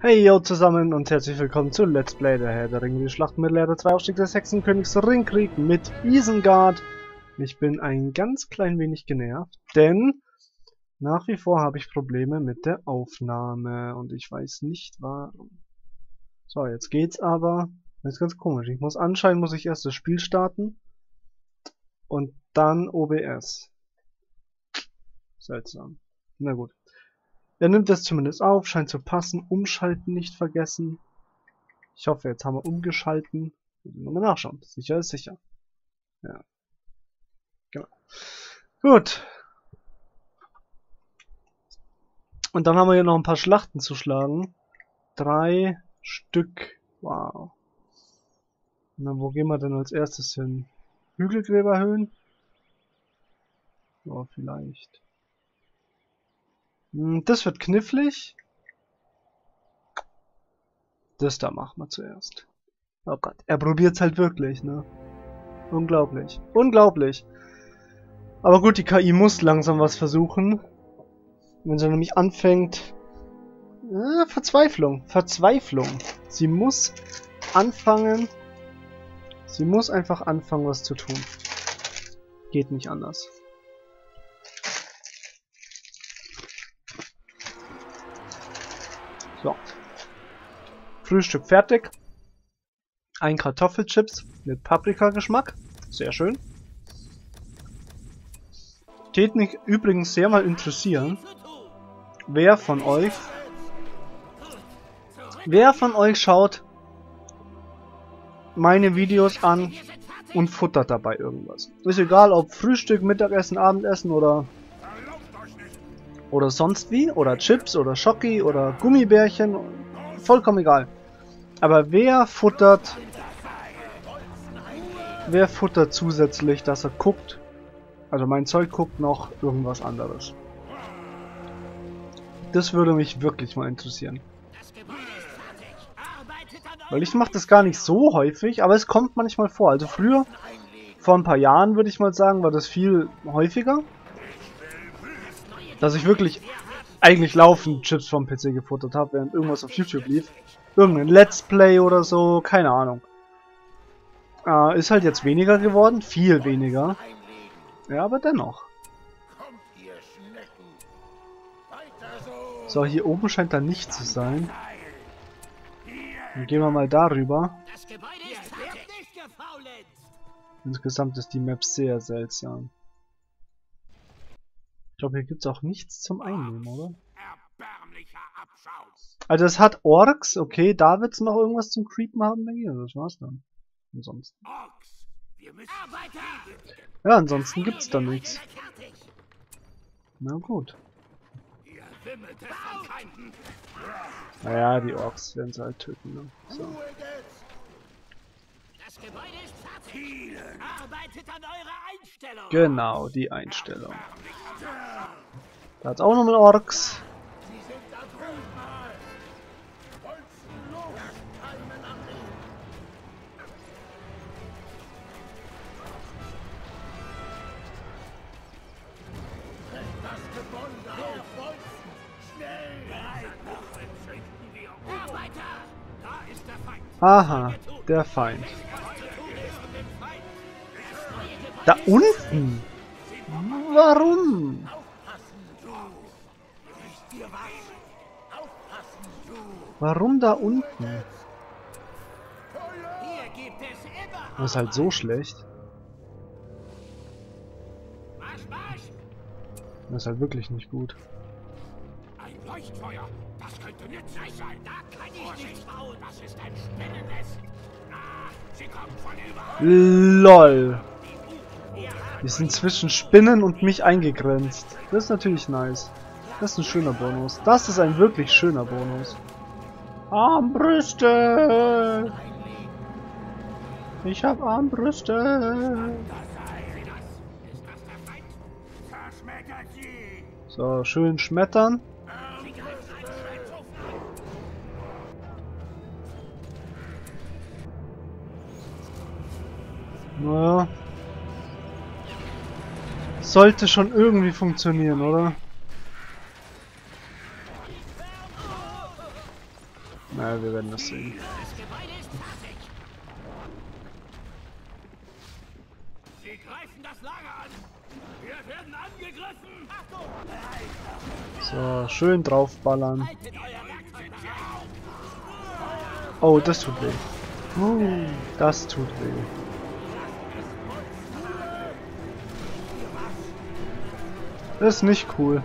Hey yo zusammen und herzlich willkommen zu Let's Play, der Herr der Ringe, die Schlacht um Mittelerde 2, Aufstieg des Hexenkönigs, Ringkrieg mit Isengard. Ich bin ein ganz klein wenig genervt, denn nach wie vor habe ich Probleme mit der Aufnahme und ich weiß nicht warum. So, jetzt geht's aber. Das ist ganz komisch. Ich muss anscheinend muss ich erst das Spiel starten und dann OBS. Seltsam. Na gut. Er nimmt das zumindest auf, scheint zu passen. Umschalten nicht vergessen. Ich hoffe, jetzt haben wir umgeschalten. Müssen wir mal nachschauen. Sicher ist sicher. Ja. Genau. Gut. Und dann haben wir hier noch ein paar Schlachten zu schlagen. 3 Stück. Wow. Na, wo gehen wir denn als erstes hin? Hügelgräberhöhen? Ja, vielleicht. Das wird knifflig. Das da machen wir zuerst. Oh Gott, er probiert's halt wirklich, ne? Unglaublich. Unglaublich! Aber gut, die KI muss langsam was versuchen. Wenn sie nämlich anfängt... Verzweiflung! Verzweiflung! Sie muss anfangen... Sie muss einfach anfangen, was zu tun. Geht nicht anders. So. Frühstück fertig. Ein Kartoffelchips mit Paprikageschmack. Sehr schön. Tät mich übrigens sehr mal interessieren, wer von euch schaut meine Videos an und futtert dabei irgendwas. Ist egal, ob Frühstück, Mittagessen, Abendessen oder sonst wie, oder Chips, oder Schoki, oder Gummibärchen, vollkommen egal. Aber wer futtert zusätzlich, dass er guckt, also mein Zeug guckt, noch irgendwas anderes? Das würde mich wirklich mal interessieren. Weil ich mache das gar nicht so häufig, aber es kommt manchmal vor. Also früher, vor ein paar Jahren würde ich mal sagen, war das viel häufiger. Dass ich wirklich eigentlich laufend Chips vom PC gefuttert habe, während irgendwas auf YouTube lief. Irgendein Let's Play oder so, keine Ahnung. Ist halt jetzt weniger geworden, viel weniger. Ja, aber dennoch. So, hier oben scheint da nichts zu sein. Dann gehen wir mal darüber. Insgesamt ist die Map sehr seltsam. Ich glaube, hier gibt es auch nichts zum Einnehmen, oder? Also es hat Orks, okay, da wird es noch irgendwas zum Creepen haben, denke ich. Das war's dann. Ansonsten. Ja, ansonsten gibt es da nichts. Na gut. Naja, die Orks werden sie halt töten, ne? So. Genau, die Einstellung. Da hat's auch nochmal Orks. Aha, der Feind. Da unten? Warum? Warum da unten? Das ist halt so schlecht. Das ist halt wirklich nicht gut. Ein Leuchtfeuer. Das könnte nützlich sein. Da kann ich nicht bauen. Das ist ein Spinnennest. Sie kommen von überall. LOL. Die sind zwischen Spinnen und mich eingegrenzt. Das ist natürlich nice. Das ist ein schöner Bonus. Das ist ein wirklich schöner Bonus. Armbrüste! Ich hab Armbrüste! So, schön schmettern. Naja. Sollte schon irgendwie funktionieren, oder? Naja, wir werden das sehen. Sie greifen das Lager an! Wir werden angegriffen! So, schön draufballern. Oh, das tut weh. Das tut weh. Das ist nicht cool.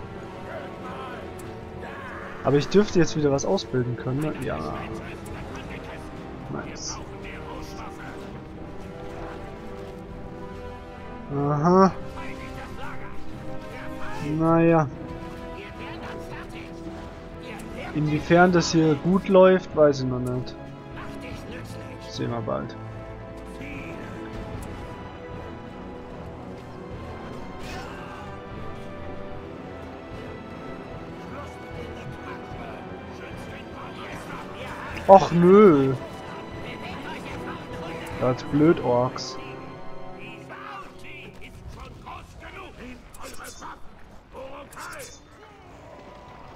Aber ich dürfte jetzt wieder was ausbilden können, ne? Ja. Nice. Aha. Naja. Inwiefern das hier gut läuft, weiß ich noch nicht. Das sehen wir bald. Och nö! Das ist blöd, Orks.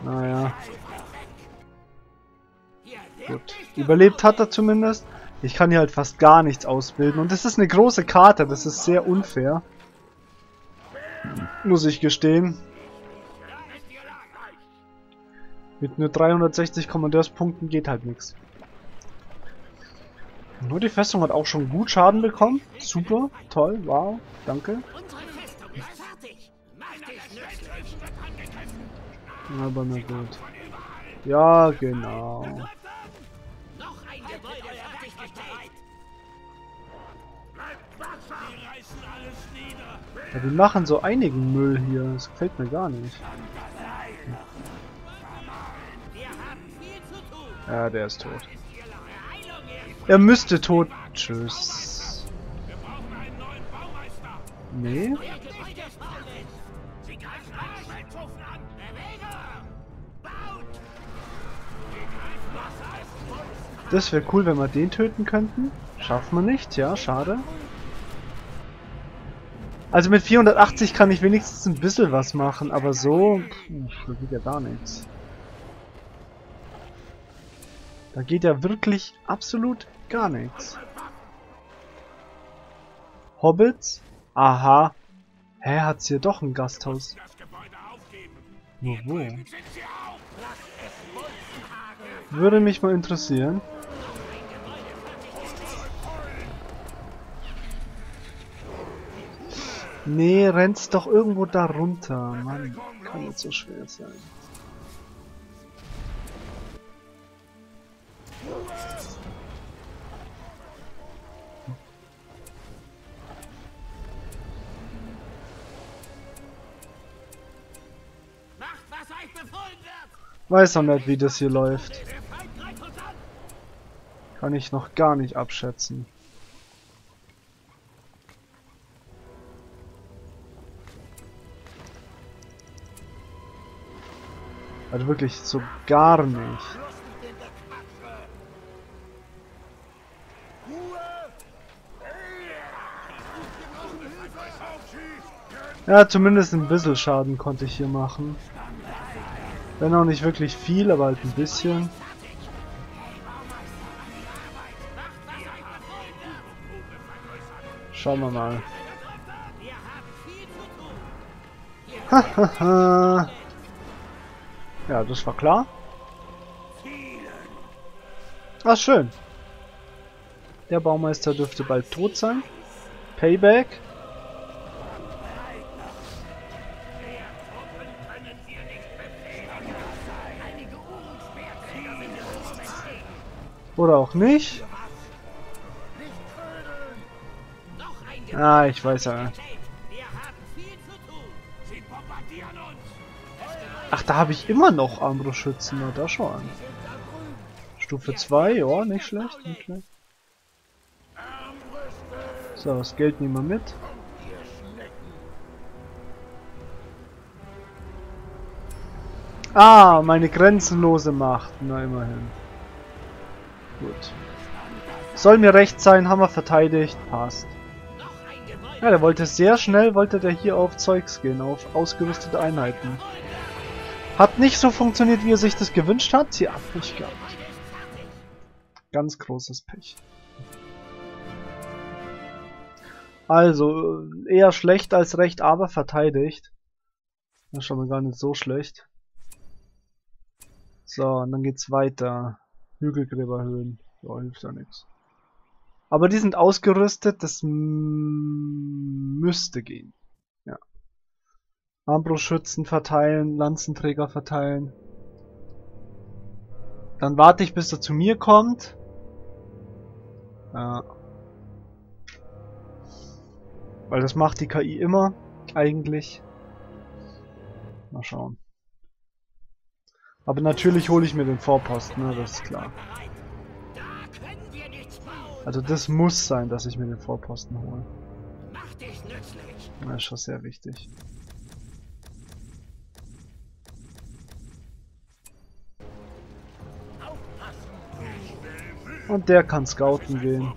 Naja. Gut. Überlebt hat er zumindest. Ich kann hier halt fast gar nichts ausbilden. Und das ist eine große Karte, das ist sehr unfair. Muss ich gestehen. Mit nur 360 Kommandeurspunkten geht halt nichts. Nur die Festung hat auch schon gut Schaden bekommen. Super, toll, wow, danke. Aber na gut. Ja, genau. Ja, wir machen so einigen Müll hier. Das gefällt mir gar nicht. Ja, der ist tot. Er müsste tot. Tschüss. Nee? Das wäre cool, wenn wir den töten könnten. Schafft man nicht, ja, schade. Also mit 480 kann ich wenigstens ein bisschen was machen, aber so geht ja gar nichts. Da geht ja wirklich absolut gar nichts. Hobbits? Aha. Hä, hat's hier doch ein Gasthaus? Nur wo? Würde mich mal interessieren. Nee, rennt's doch irgendwo da runter. Mann, kann jetzt so schwer sein. Weiß auch nicht, wie das hier läuft. Kann ich noch gar nicht abschätzen. Also wirklich so gar nicht. Ja, zumindest ein bisschen Schaden konnte ich hier machen. Wenn auch nicht wirklich viel, aber halt ein bisschen. Schauen wir mal. Hahaha. Ja, das war klar. Ah, schön. Der Baumeister dürfte bald tot sein. Payback. Oder auch nicht. Ah, ich weiß ja. Ach, da habe ich immer noch Armbrustschützen. Na, da schon an. Stufe 2, ja, nicht schlecht, nicht schlecht. So, das Geld nehmen wir mit. Ah, meine grenzenlose Macht. Na, immerhin. Gut. Soll mir recht sein, haben wir verteidigt. Passt. Ja, der wollte sehr schnell, wollte der hier auf Zeugs gehen, auf ausgerüstete Einheiten. Hat nicht so funktioniert, wie er sich das gewünscht hat. Hier ab, ich glaube. Ganz großes Pech. Also, eher schlecht als recht, aber verteidigt. Das ist schon mal gar nicht so schlecht. So, und dann geht's weiter. Hügelgräberhöhen. Ja, hilft ja nichts. Aber die sind ausgerüstet, das müsste gehen. Ja. Armbrustschützen verteilen, Lanzenträger verteilen. Dann warte ich, bis er zu mir kommt. Ja. Weil das macht die KI immer, eigentlich. Mal schauen. Aber natürlich hole ich mir den Vorposten, ne? Das ist klar. Also das muss sein, dass ich mir den Vorposten hole. Das ist schon sehr wichtig. Und der kann scouten gehen.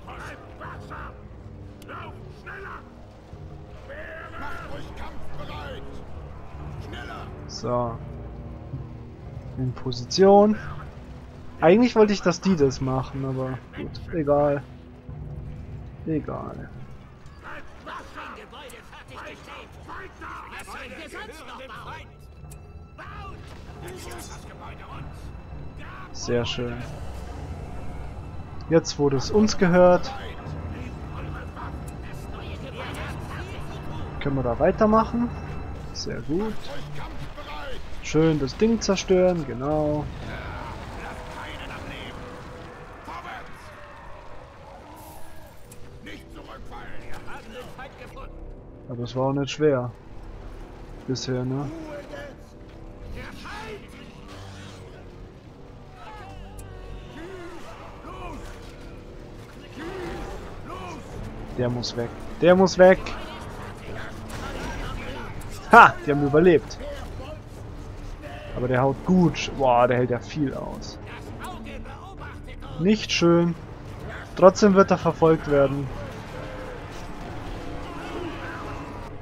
So. In Position. Eigentlich wollte ich, dass die das machen, aber gut, egal. Egal. Sehr schön. Jetzt wurde es uns gehört. Können wir da weitermachen? Sehr gut. Schön das Ding zerstören, genau. Aber es war auch nicht schwer. Bisher, ne? Der muss weg. Der muss weg. Ha! Die haben überlebt. Aber der haut gut. Boah, der hält ja viel aus. Nicht schön. Trotzdem wird er verfolgt werden.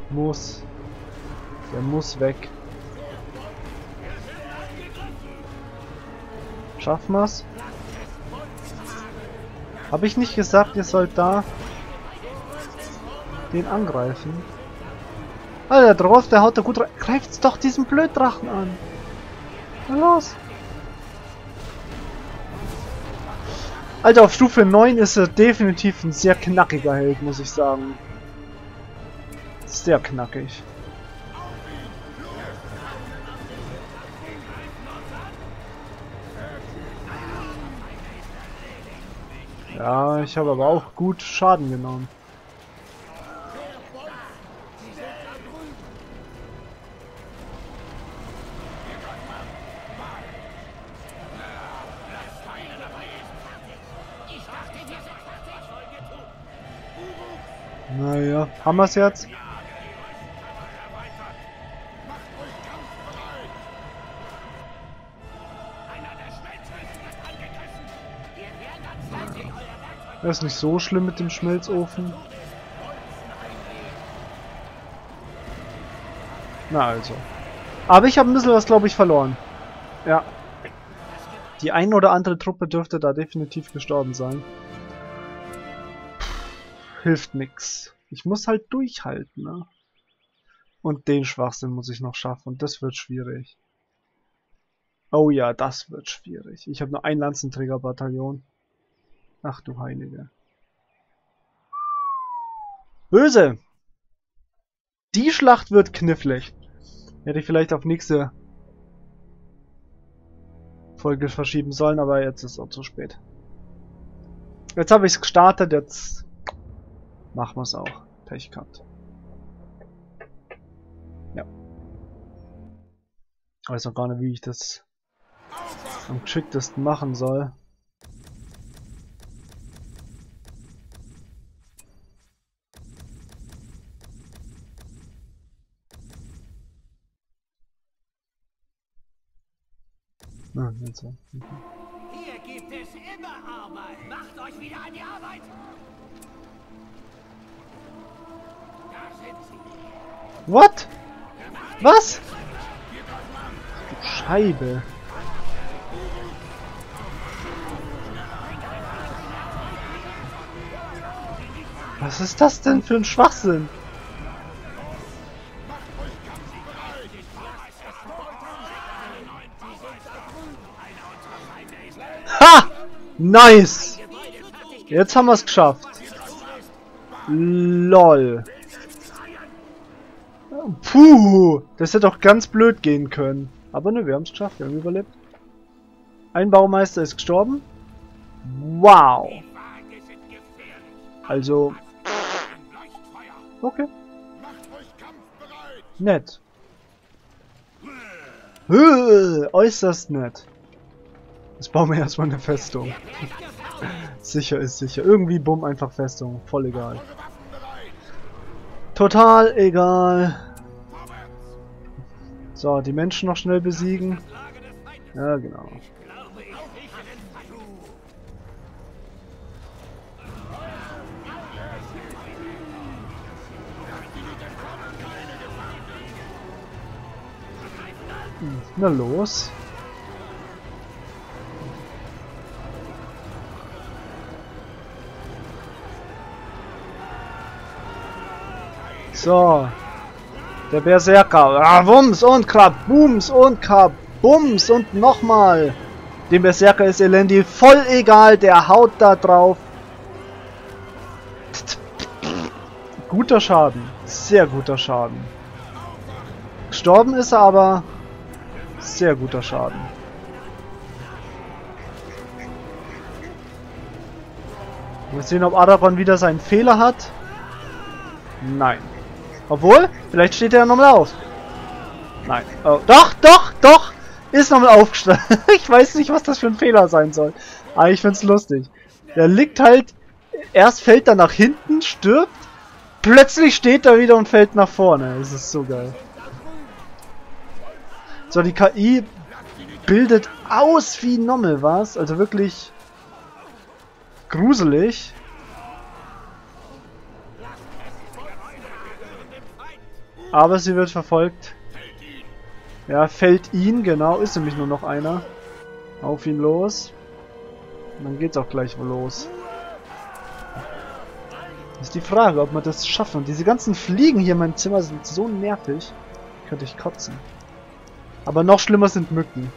Muss. Der muss weg. Schaffen wir's? Habe ich nicht gesagt, ihr sollt da den angreifen? Ah, der drauf, der haut da gut rein. Greift's doch diesen Blöddrachen an. Na los. Alter, auf Stufe 9 ist er definitiv ein sehr knackiger Held, muss ich sagen. Sehr knackig. Ja, ich habe aber auch gut Schaden genommen. Naja, haben wir es jetzt? Das ist nicht so schlimm mit dem Schmelzofen. Na also. Aber ich habe ein bisschen was, glaube ich, verloren. Ja. Die ein oder andere Truppe dürfte da definitiv gestorben sein. Hilft nix. Ich muss halt durchhalten, ne? Und den Schwachsinn muss ich noch schaffen. Und das wird schwierig. Oh ja, das wird schwierig. Ich habe nur ein Lanzenträgerbataillon. Ach du Heilige. Böse! Die Schlacht wird knifflig. Hätte ich vielleicht auf nächste Folge verschieben sollen, aber jetzt ist es auch zu spät. Jetzt habe ich es gestartet, jetzt machen wir es auch. Pech gehabt. Ja. Ich weiß noch gar nicht, wie ich das am geschicktesten machen soll. Ah, jetzt so. Okay. Hier gibt es immer Arbeit. Macht euch wieder an die Arbeit. Da sind sie. What? Was? Du Scheibe. Was ist das denn für ein Schwachsinn? Ha! Nice! Jetzt haben wir es geschafft. LOL. Puh! Das hätte doch ganz blöd gehen können. Aber ne, wir haben es geschafft, wir haben überlebt. Ein Baumeister ist gestorben. Wow! Also... okay. Nett. Äußerst nett. Jetzt bauen wir erstmal eine Festung. Sicher ist sicher. Irgendwie bumm, einfach Festung. Voll egal. Total egal. So, die Menschen noch schnell besiegen. Ja, genau. Na los. So. Der Berserker. Ah, Wumms und Krabums und Krabums und nochmal. Dem Berserker ist Elendi voll egal. Der haut da drauf. Guter Schaden. Sehr guter Schaden. Gestorben ist er aber. Sehr guter Schaden. Mal sehen, ob Aragorn wieder seinen Fehler hat. Nein. Obwohl, vielleicht steht er ja nochmal auf. Nein. Oh, doch, doch, doch! Ist nochmal aufgestanden. Ich weiß nicht, was das für ein Fehler sein soll. Aber ich find's lustig. Der liegt halt... Erst fällt er nach hinten, stirbt. Plötzlich steht er wieder und fällt nach vorne. Das ist so geil. So, die KI bildet aus wie Nommel, was? Also wirklich... gruselig. Aber sie wird verfolgt. Ja, fällt ihn, genau. Ist nämlich nur noch einer. Auf ihn los. Und dann geht's auch gleich wohl los. Ist die Frage, ob man das schaffen. Diese ganzen Fliegen hier in meinem Zimmer sind so nervig. Könnte ich kotzen. Aber noch schlimmer sind Mücken.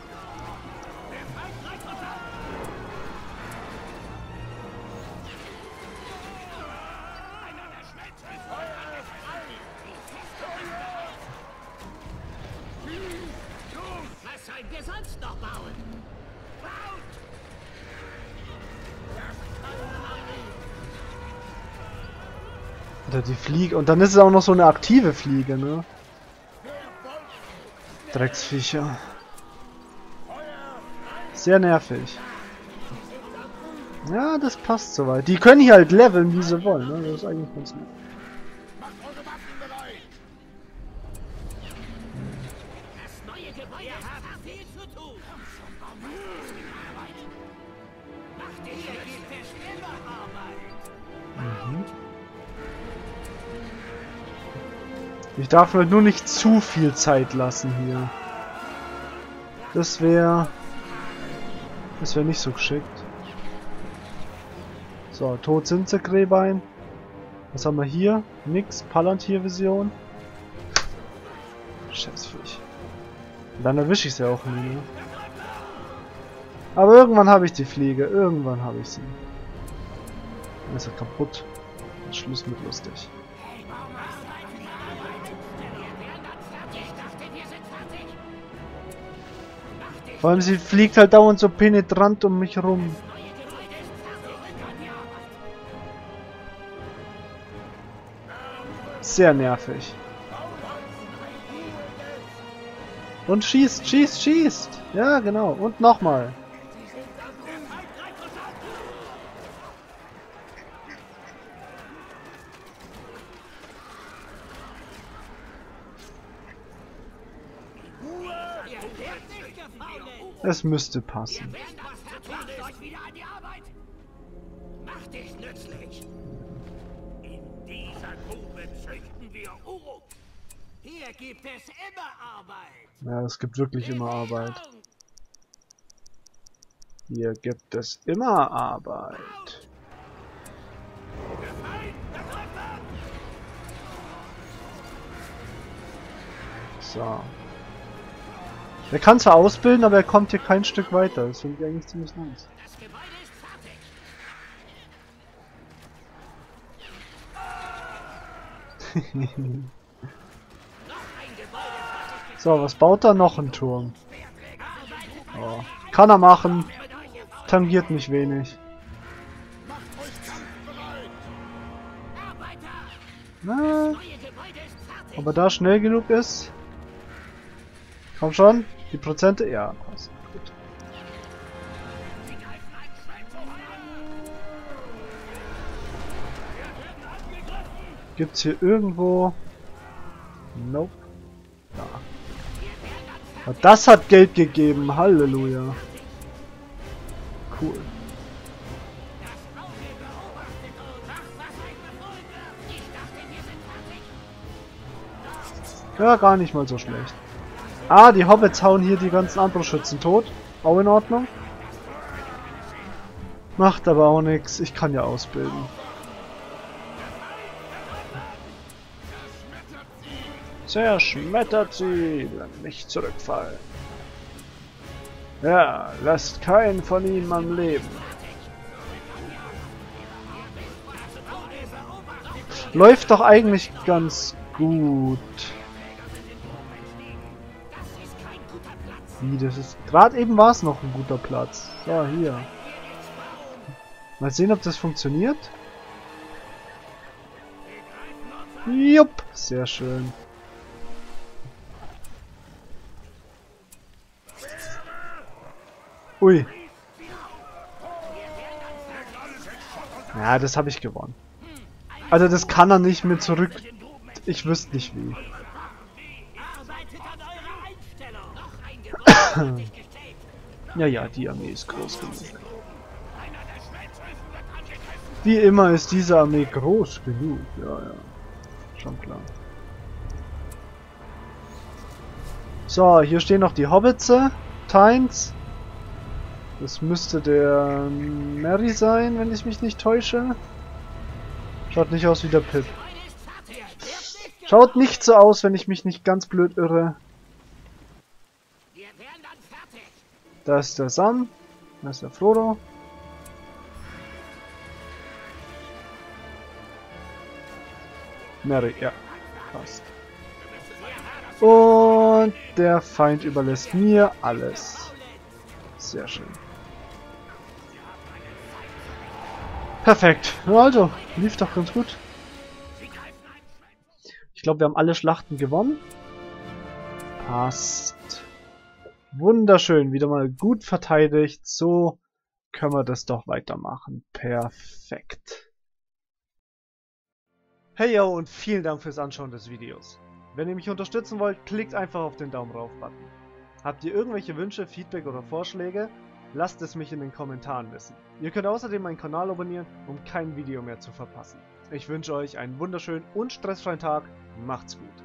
Oder die Fliege. Und dann ist es auch noch so eine aktive Fliege, ne? Drecksviecher. Sehr nervig. Ja, das passt soweit. Die können hier halt leveln, wie sie wollen, ne? Das ist eigentlich ganz nett. Ich darf mir nur nicht zu viel Zeit lassen hier. Das wäre nicht so geschickt. So, tot sind sie, Gräbein. Was haben wir hier? Nix. Palantir-Vision. Scheißviech. Dann erwische ich sie auch nie. Aber irgendwann habe ich die Fliege. Irgendwann habe ich sie. Dann ist er kaputt. Dann Schluss mit lustig. Vor allem, sie fliegt halt dauernd so penetrant um mich rum. Sehr nervig. Und schießt, schießt, schießt. Ja, genau. Und nochmal. Es müsste passen. Ja, es gibt wirklich immer Arbeit. Hier gibt es immer Arbeit. So. Er kann zwar ausbilden, aber er kommt hier kein Stück weiter. Das finde ich eigentlich ziemlich nice. So, was baut er noch? Ein Turm. Oh. Kann er machen. Tangiert nicht wenig. Na, ob er da schnell genug ist? Komm schon. Die Prozente? Ja. Also gut. Gibt's hier irgendwo? Nope. Da. Aber das hat Geld gegeben. Halleluja. Cool. Ja, gar nicht mal so schlecht. Ah, die Hobbits hauen hier die ganzen anderen Schützen tot. Auch in Ordnung. Macht aber auch nichts. Ich kann ja ausbilden. Zerschmettert sie, nicht zurückfallen. Ja, lasst keinen von ihnen am Leben. Läuft doch eigentlich ganz gut. Wie, das ist. Gerade eben war es noch ein guter Platz. So, hier. Mal sehen, ob das funktioniert. Jupp, sehr schön. Ui. Ja, das habe ich gewonnen. Also das kann er nicht mehr zurück. Ich wüsste nicht wie. Ja, ja, die Armee ist groß genug. Wie immer ist diese Armee groß genug. Ja, ja. Schon klar. So, hier stehen noch die Hobbitze. Tynes. Das müsste der Merry sein, wenn ich mich nicht täusche. Schaut nicht aus wie der Pip. Schaut nicht so aus, wenn ich mich nicht ganz blöd irre. Da ist der Sam. Da ist der Frodo. Merry, ja. Passt. Und der Feind überlässt mir alles. Sehr schön. Perfekt. Also, lief doch ganz gut. Ich glaube, wir haben alle Schlachten gewonnen. Passt. Wunderschön. Wieder mal gut verteidigt. So können wir das doch weitermachen. Perfekt. Hey yo und vielen Dank fürs Anschauen des Videos. Wenn ihr mich unterstützen wollt, klickt einfach auf den Daumen rauf Button. Habt ihr irgendwelche Wünsche, Feedback oder Vorschläge? Lasst es mich in den Kommentaren wissen. Ihr könnt außerdem meinen Kanal abonnieren, um kein Video mehr zu verpassen. Ich wünsche euch einen wunderschönen und stressfreien Tag. Macht's gut.